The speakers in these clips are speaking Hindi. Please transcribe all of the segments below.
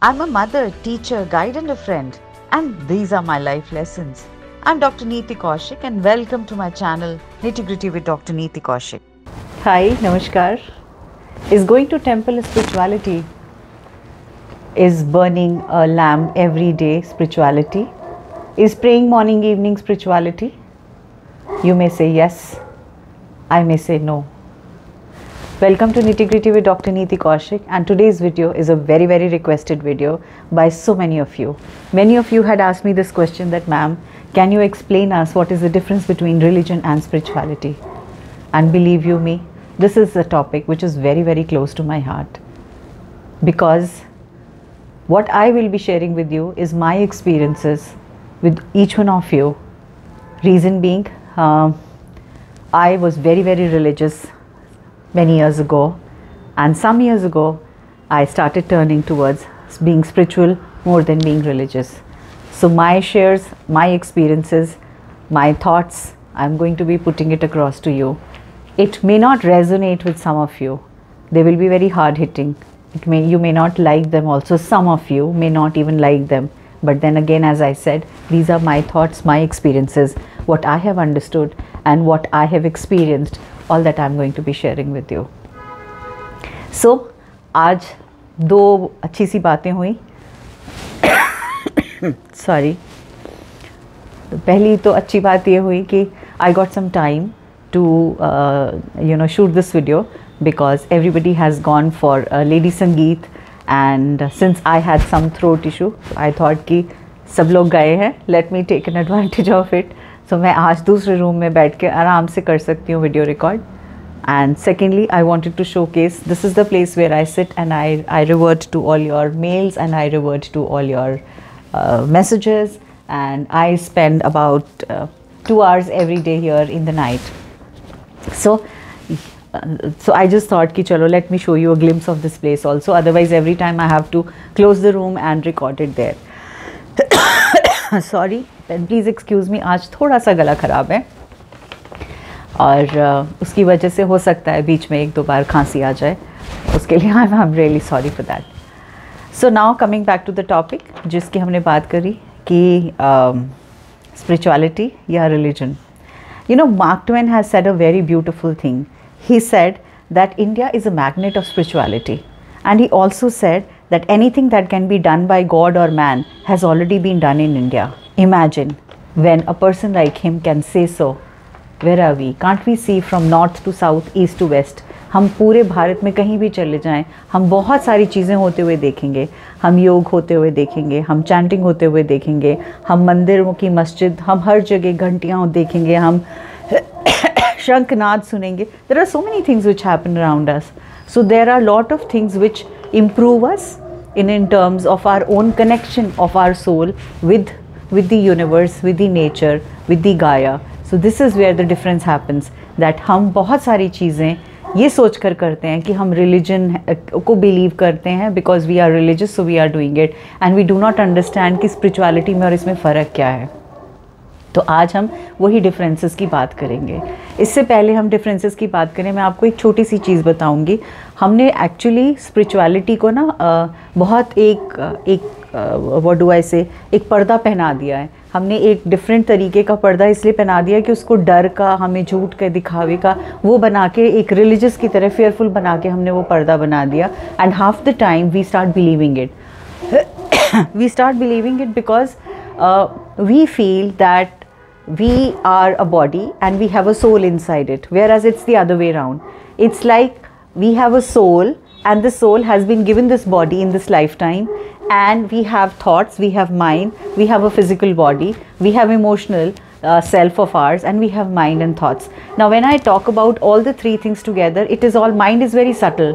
I'm a mother, teacher, guide and a friend, and these are my life lessons. I'm Dr. Neeti Kaushik and welcome to my channel Nitty Gritty with Dr. Neeti Kaushik. Hi, Namaskar. Is going to temple spirituality? Is burning a lamb every day spirituality? Is praying morning evening spirituality? You may say yes, I may say no. Welcome to Nitty Gritty with Dr. Neeti Kaushik, and today's video is a very requested video by so many of you. Many of you had asked me this question that, ma'am, can you explain us what is the difference between religion and spirituality? And believe you me, this is a topic which is very close to my heart, because what I will be sharing with you is my experiences with each one of you. Reason being, I was very religious many years ago, and some years ago I started turning towards being spiritual more than being religious. So my shares, my experiences, my thoughts, I'm going to be putting it across to you. It may not resonate with some of you. They will be very hard hitting. You may not like them also. Some of you may not even like them. But then again, as I said, these are my thoughts, my experiences, what I have understood and what I have experienced, all that I'm going to be sharing with you. So आज दो अच्छी सी बातें हुई. सॉरी. पहली तो अच्छी बात ये हुई कि I got some time to shoot this video, because everybody has gone for Lady Sangeet, and since I had some throat issue, I thought कि सब लोग गए हैं, let me take an advantage of it. So मैं आज दूसरे रूम में बैठ के आराम से कर सकती हूँ video record. And secondly, I wanted to showcase this is the place where I sit and I revert to all your mails and I revert to all your messages, and I spend about 2 hours every day here in the night. So I just thought कि चलो let me show you a glimpse of this place also. Otherwise every time I have to close the room and record it there. Sorry, please excuse me, आज थोड़ा सा गला ख़राब है और उसकी वजह से हो सकता है बीच में एक दो बार खांसी आ जाए. उसके लिए I am really sorry for that. So now coming back to the topic जिसकी हमने बात करी कि स्पिरिचुअलिटी या religion. You know, Mark Twain has said a very beautiful thing. He said that India is a magnet of spirituality, and he also said that anything that can be done by God or man has already been done in India. Imagine when a person like him can say so. Where are we? Can't we see from north to south, east to west? हम पूरे भारत में कहीं भी चले जाएं, हम बहुत सारी चीज़ें होते हुए देखेंगे. हम योग होते हुए देखेंगे, हम चैंटिंग होते हुए देखेंगे, हम मंदिरों की मस्जिद, हम हर जगह घंटियाँ देखेंगे, हम शंखनाद सुनेंगे. There are so many things which happen around us. So there are lot of things which improve us in terms of our own connection of our soul with the universe, with the nature, with the Gaia. So this is where the difference happens, that हम बहुत सारी चीज़ें ये सोच कर करते हैं कि हम religion को believe करते हैं because we are religious so we are doing it, and we do not understand कि spirituality में और इसमें फ़र्क क्या है. तो आज हम वही डिफरेंसेस की बात करेंगे. इससे पहले हम डिफरेंसेस की बात करें, मैं आपको एक छोटी सी चीज़ बताऊंगी. हमने एक्चुअली स्पिरिचुअलिटी को ना बहुत एक पर्दा पहना दिया है. हमने एक डिफरेंट तरीके का पर्दा इसलिए पहना दिया कि उसको डर का, हमें झूठ के दिखावे का वो बना के, एक रिलीजियस की तरह फेयरफुल बना के हमने वो पर्दा बना दिया. And half the time we start believing it. Because we feel that we are a body and we have a soul inside it, whereas it's the other way around. It's like we have a soul and the soul has been given this body in this lifetime, and we have thoughts, we have mind, we have a physical body, we have emotional self of ours, and we have mind and thoughts. Now when I talk about all the three things together, it is all mind is very subtle.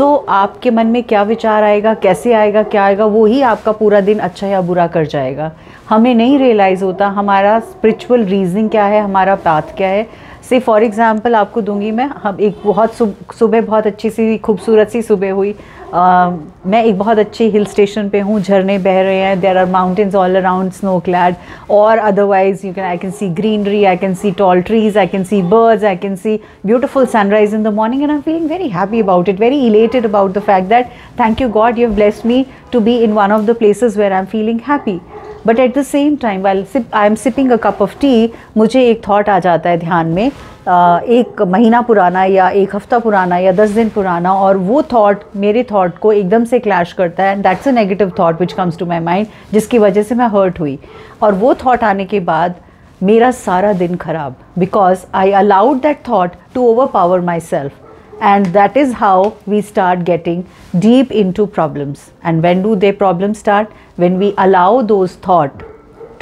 So आपके मन में क्या विचार आएगा, कैसे आएगा, क्या आएगा, वो ही आपका पूरा दिन अच्छा या बुरा कर जाएगा. हमें नहीं रियलाइज़ होता हमारा स्पिरिचुअल रीजनिंग क्या है, हमारा पाथ क्या है. से फॉर एग्जांपल आपको दूंगी मैं, हम एक बहुत सुबह बहुत अच्छी सी खूबसूरत सी सुबह हुई, मैं एक बहुत अच्छी हिल स्टेशन पे हूँ, झरने बह रहे हैं, there are mountains all around snow clad और otherwise you can, I can see greenery, I can see tall trees, I can see birds, I can see beautiful sunrise in the morning and I am feeling very happy about it, very elated about the fact that thank you God you have blessed me to be in one of the places where I am feeling happy. But at the same time while I am sipping a cup of tea मुझे एक थॉट आ जाता है ध्यान में, एक महीना पुराना या एक हफ्ता पुराना या 10 दिन पुराना, और वो थॉट मेरे थॉट को एकदम से क्लैश करता है and that's a negative thought which comes to my mind, जिसकी वजह से मैं हर्ट हुई। और वो थॉट आने के बाद मेरा सारा दिन खराब, because I allowed that thought to overpower my self. And that is how we start getting deep into problems. And when do they problems start? When we allow those thought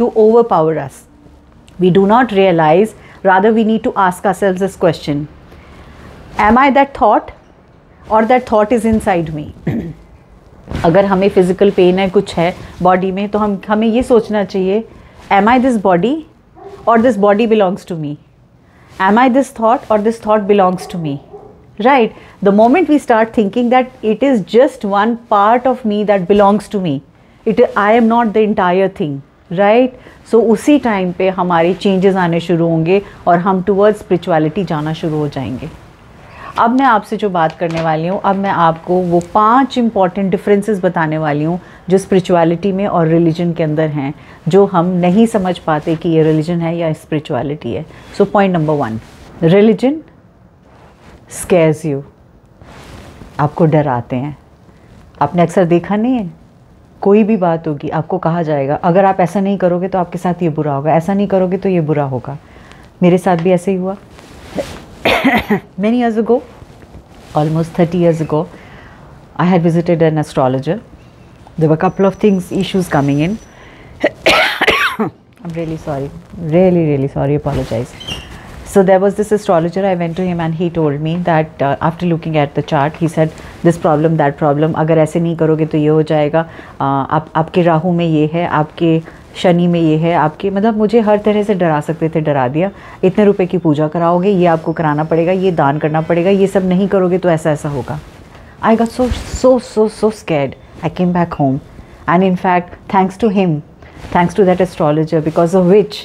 to overpower us. We do not realize, rather we need to ask ourselves this question. Am I that thought or that thought is inside me? अगर हमें physical pain है, कुछ है body में, तो हमें ये सोचना चाहिए, am I this body or this body belongs to me? Am I this thought or this thought belongs to me? Right, the moment we start thinking that it is just one part of me that belongs to me, I am not the entire thing, right? So उसी time पे हमारे changes आने शुरू होंगे और हम towards spirituality जाना शुरू हो जाएंगे। अब मैं आपसे जो बात करने वाली हूँ, अब मैं आपको वो 5 important differences बताने वाली हूँ जो spirituality में और religion के अंदर हैं, जो हम नहीं समझ पाते कि ये religion है या spirituality है। So point number 1, religion scares you, आपको डराते हैं। आपने अक्सर देखा नहीं है, कोई भी बात होगी आपको कहा जाएगा अगर आप ऐसा नहीं करोगे तो आपके साथ ये बुरा होगा, ऐसा नहीं करोगे तो ये बुरा होगा। मेरे साथ भी ऐसे ही हुआ। Many years ago, almost 30 years ago, I had visited an astrologer. There were a couple of things, issues coming in. I'm really sorry, really sorry, apologize. So there was this astrologer, I went to him and he told me that after looking at the chart, he said this problem, that problem, अगर ऐसे नहीं करोगे तो ये हो जाएगा, आपके राहु में ये है, आपके शनि में ये है, आपके, मतलब मुझे हर तरह से डरा सकते थे, डरा दिया। इतने रुपए की पूजा कराओगे, ये आपको कराना पड़ेगा, ये दान करना पड़ेगा, ये सब नहीं करोगे तो ऐसा ऐसा होगा। I got so scared. I came back home and in fact thanks to him, thanks to that astrologer, because of which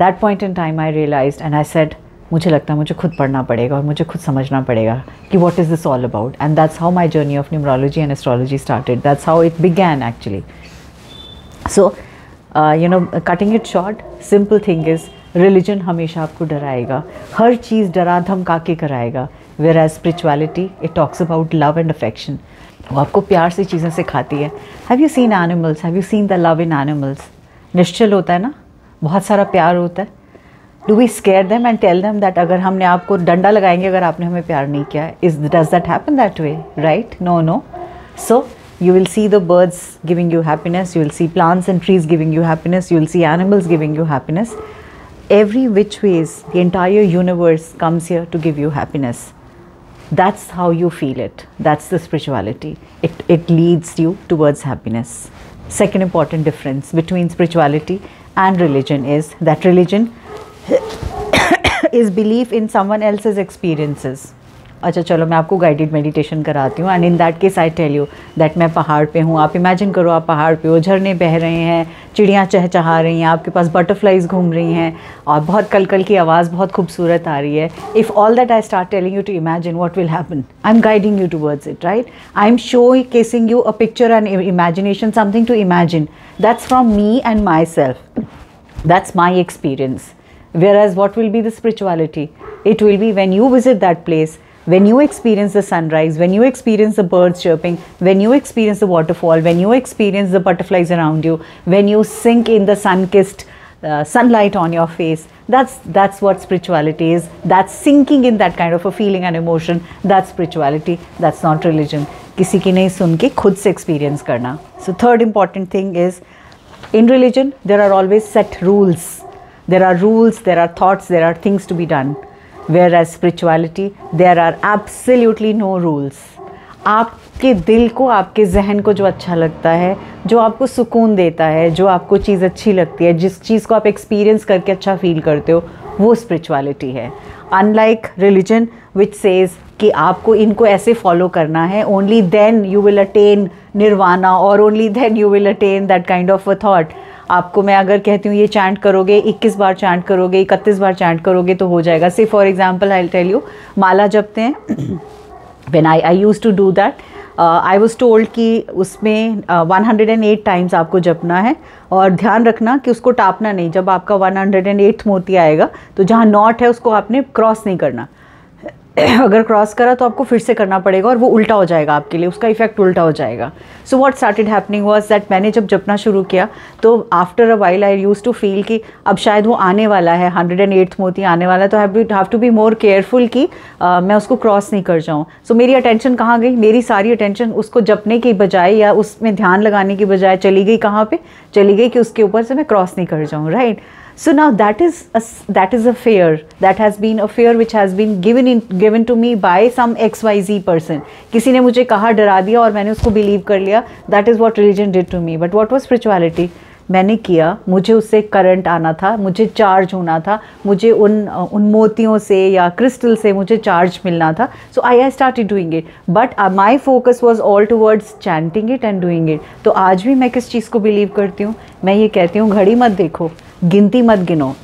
that point in time I realized and I said मुझे लगता है मुझे खुद पढ़ना पड़ेगा और मुझे खुद समझना पड़ेगा कि what is this all about, and that's how my journey of numerology and astrology started, that's how it began actually. So you know, cutting it short, simple thing is religion हमेशा आपको डराएगा, हर चीज़ डरा धमका के कराएगा, whereas spirituality it talks about love and affection, वो आपको प्यार से चीज़ें सिखाती है। Have you seen animals? Have you seen the love in animals? निश्चल होता है ना, बहुत सारा प्यार होता है। Do we scare them and tell them that अगर हमने आपको डंडा लगाएंगे अगर आपने हमें प्यार नहीं किया, is does that happen that way? Right, no no. So you will see the birds giving you happiness, you will see plants and trees giving you happiness, you will see animals giving you happiness, every which ways the entire universe comes here to give you happiness. That's how you feel it, that's the spirituality, it leads you towards happiness. Second important difference between spirituality and religion is that religion is belief in someone else's experiences. अच्छा चलो मैं आपको guided meditation कराती हूँ, and in that case I tell you that मैं पहाड़ पे हूँ, आप imagine करो आप पहाड़ पे हो, झरने बह रहे हैं, चिड़ियाँ चहचहा रही हैं, आपके पास butterflies घूम रही हैं और बहुत कलकल की आवाज़ बहुत खूबसूरत आ रही है। If all that I start telling you to imagine, what will happen? I'm guiding you towards it, right? I'm showcasing you a picture and imagination, something to imagine. That's from me and myself. That's my experience. Whereas what will be the spirituality? It will be when you visit that place, when you experience the sunrise, when you experience the birds chirping, when you experience the waterfall, when you experience the butterflies around you, when you sink in the sun-kissed sunlight on your face, that's what spirituality is. That's sinking in that kind of a feeling and emotion. That's spirituality. That's not religion. किसी की नहीं सुन के खुद से experience करना. So third important thing is, in religion there are always set rules. There are rules, there are thoughts, there are things to be done. Whereas spirituality, there are absolutely no rules. आपके दिल को, आपके जहन को जो अच्छा लगता है, जो आपको सुकून देता है, जो आपको चीज़ अच्छी लगती है, जिस चीज़ को आप एक्सपीरियंस करके अच्छा फील करते हो, वो स्पिरिचुअलिटी है। unlike religion which says कि आपको इनको ऐसे follow करना है, only then you will attain nirvana or only then you will attain that kind of a thought. आपको मैं अगर कहती हूँ ये chant करोगे, 21 बार chant करोगे, 31 बार chant करोगे तो हो जाएगा. Say for example I'll tell you, माला जपते हैं. When I used to do that, I was told कि उसमें 108 times आपको जपना है और ध्यान रखना कि उसको टापना नहीं. जब आपका 108th मोती आएगा तो जहाँ नॉट है उसको आपने क्रॉस नहीं करना. अगर क्रॉस करा तो आपको फिर से करना पड़ेगा और वो उल्टा हो जाएगा आपके लिए, उसका इफेक्ट उल्टा हो जाएगा. So what started happening was that मैंने जब जपना शुरू किया तो after a while I used to feel कि अब शायद वो आने वाला है, 108th मोती आने वाला है, तो I have to be more careful कि मैं उसको क्रॉस नहीं कर जाऊँ. सो मेरी अटेंशन कहाँ गई? मेरी सारी अटेंशन उसको जपने की बजाय या उसमें ध्यान लगाने की बजाय चली गई कहाँ पर? चली गई कि उसके ऊपर से मैं क्रॉस नहीं कर जाऊँ, right? So now that is a fear that has been a fear which has been given to me by some XYZ person. किसी ने मुझे कहा, डरा दिया और मैंने उसको believe कर लिया. That is what religion did to me. But what was spirituality? मैंने किया, मुझे उससे करंट आना था, मुझे चार्ज होना था, मुझे उन मोतियों से या क्रिस्टल से मुझे चार्ज मिलना था. So I started doing it, but my focus was all towards chanting it and doing it. तो आज भी मैं किस चीज़ को बिलीव करती हूँ? मैं ये कहती हूँ घड़ी मत देखो, गिनती मत गिनो.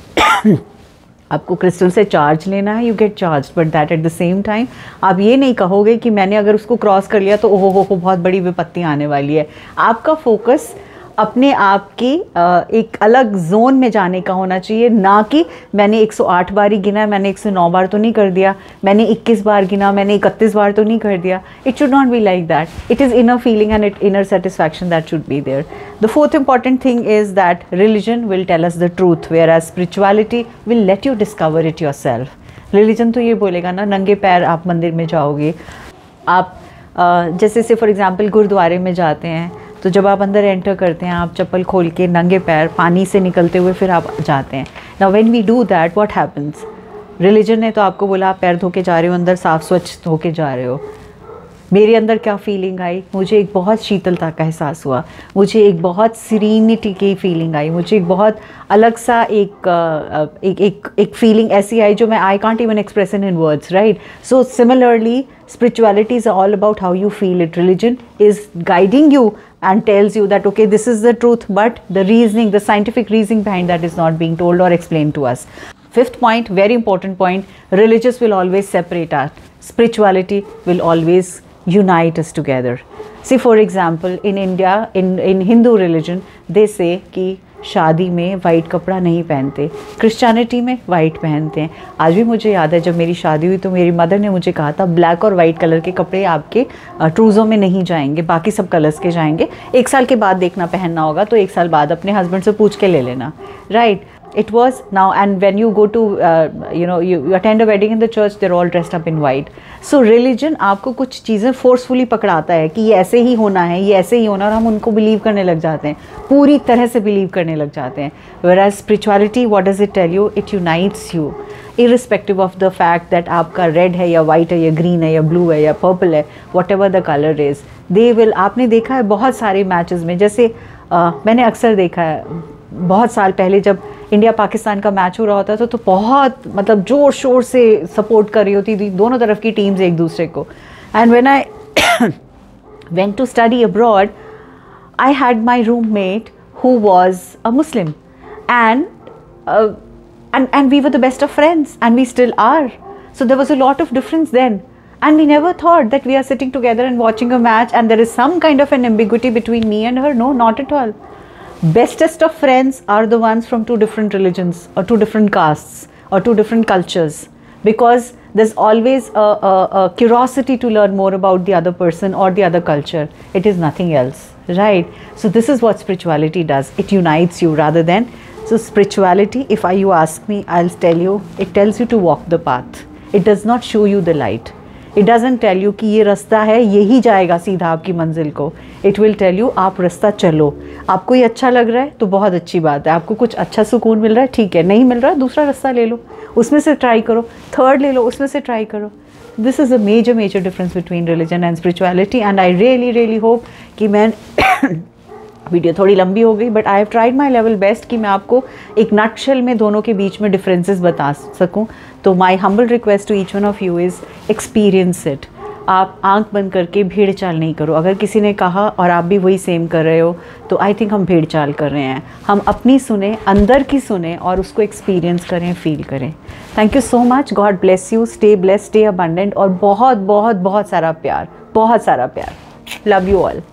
आपको क्रिस्टल से चार्ज लेना है, you get charge, but that at the same time आप ये नहीं कहोगे कि मैंने अगर उसको क्रॉस कर लिया तो ओहो हो बहुत बड़ी विपत्ति आने वाली है. आपका फोकस अपने आप की एक अलग जोन में जाने का होना चाहिए, ना कि मैंने 108 बार ही गिना, मैंने 109 बार तो नहीं कर दिया, मैंने 21 बार गिना, मैंने 31 बार तो नहीं कर दिया. It should not be like that. It is inner feeling and inner satisfaction that should be there. The fourth important thing is that religion will tell us the truth, whereas spirituality will let you discover it yourself. Religion तो ये बोलेगा ना, नंगे पैर आप मंदिर में जाओगे, आप जैसे फॉर एग्ज़ाम्पल गुरुद्वारे में जाते हैं तो जब आप अंदर एंटर करते हैं आप चप्पल खोल के नंगे पैर पानी से निकलते हुए फिर आप जाते हैं. Now when we do that what happens? Religion ने तो आपको बोला आप पैर धो के जा रहे हो, अंदर साफ स्वच्छ धो के जा रहे हो. मेरे अंदर क्या फीलिंग आई? मुझे एक बहुत शीतलता का एहसास हुआ, मुझे एक बहुत सीरीनिटी की फीलिंग आई, मुझे एक बहुत अलग सा एक फीलिंग ऐसी आई जो मैं I can't even express in words, right? So similarly spirituality is all about how you feel it. Religion is guiding you and tells you that okay this is the truth, but the reasoning, the scientific reasoning behind that is not being told or explained to us. Fifth point, very important point, religious will always separate us, spirituality will always unite us together. See for example in India, in Hindu religion they say ki शादी में वाइट कपड़ा नहीं पहनते, क्रिश्चियनिटी में वाइट पहनते हैं. आज भी मुझे याद है जब मेरी शादी हुई तो मेरी मदर ने मुझे कहा था ब्लैक और वाइट कलर के कपड़े आपके ट्रूज़ों में नहीं जाएंगे, बाकी सब कलर्स के जाएंगे. 1 साल के बाद देखना पहनना होगा, तो 1 साल बाद अपने हस्बैंड से पूछ के ले लेना, right? It was now, and when you go to you attend a wedding in the church, they're all dressed up in white. So religion आपको कुछ चीज़ें forcefully पकड़ाता है कि ये ऐसे ही होना है, ये ऐसे ही होना, और हम उनको believe करने लग जाते हैं, पूरी तरह से believe करने लग जाते हैं. Whereas spirituality, what does it tell you? It unites you, irrespective of the fact that आपका red है या white है या green है या blue है या purple है, whatever the color is. They will, आपने देखा है बहुत सारे matches में, जैसे मैंने अक्सर देखा है बहुत साल पहले जब इंडिया पाकिस्तान का मैच हो रहा होता था तो बहुत मतलब ज़ोर शोर से सपोर्ट कर रही होती थी दोनों तरफ की टीम्स एक दूसरे को. And when I went to study abroad I had my roommate who was a Muslim and we were the best of friends and we still are. So there was a lot of difference then. And we never thought that we are sitting together and watching a match and there is some kind of an ambiguity between me and her. No, not at all. Bestest of friends are the ones from two different religions or two different castes or two different cultures, because there's always a curiosity to learn more about the other person or the other culture. It is nothing else, right? So this is what spirituality does. It unites you rather than, so spirituality, if you ask me, I'll tell you, it tells you to walk the path. It does not show you the light. It doesn't tell you कि ये रास्ता है, यही जाएगा सीधा आपकी मंजिल को. It will tell you आप रास्ता चलो. आपको ये अच्छा लग रहा है तो बहुत अच्छी बात है, आपको कुछ अच्छा सुकून मिल रहा है, ठीक है. नहीं मिल रहा, दूसरा रास्ता ले लो, उसमें से ट्राई करो, थर्ड ले लो, उसमें से ट्राई करो. This is a major major difference between religion and spirituality, and I really really hope कि मैं वीडियो थोड़ी लंबी हो गई, but I have tried my level best कि मैं आपको एक नटशेल में दोनों के बीच में डिफरेंसेस बता सकूं। तो my humble request to each one of you is experience it. आप आंख बंद करके भेड़ चाल नहीं करो। अगर किसी ने कहा और आप भी वही सेम कर रहे हो तो आई थिंक हम भेड़ चाल कर रहे हैं। हम अपनी सुने, अंदर की सुने और उसको एक्सपीरियंस करें, फील करें। Thank you so much. God bless you. Stay blessed, stay abundant और बहुत बहुत बहुत सारा प्यार, बहुत सारा प्यार। Love you all.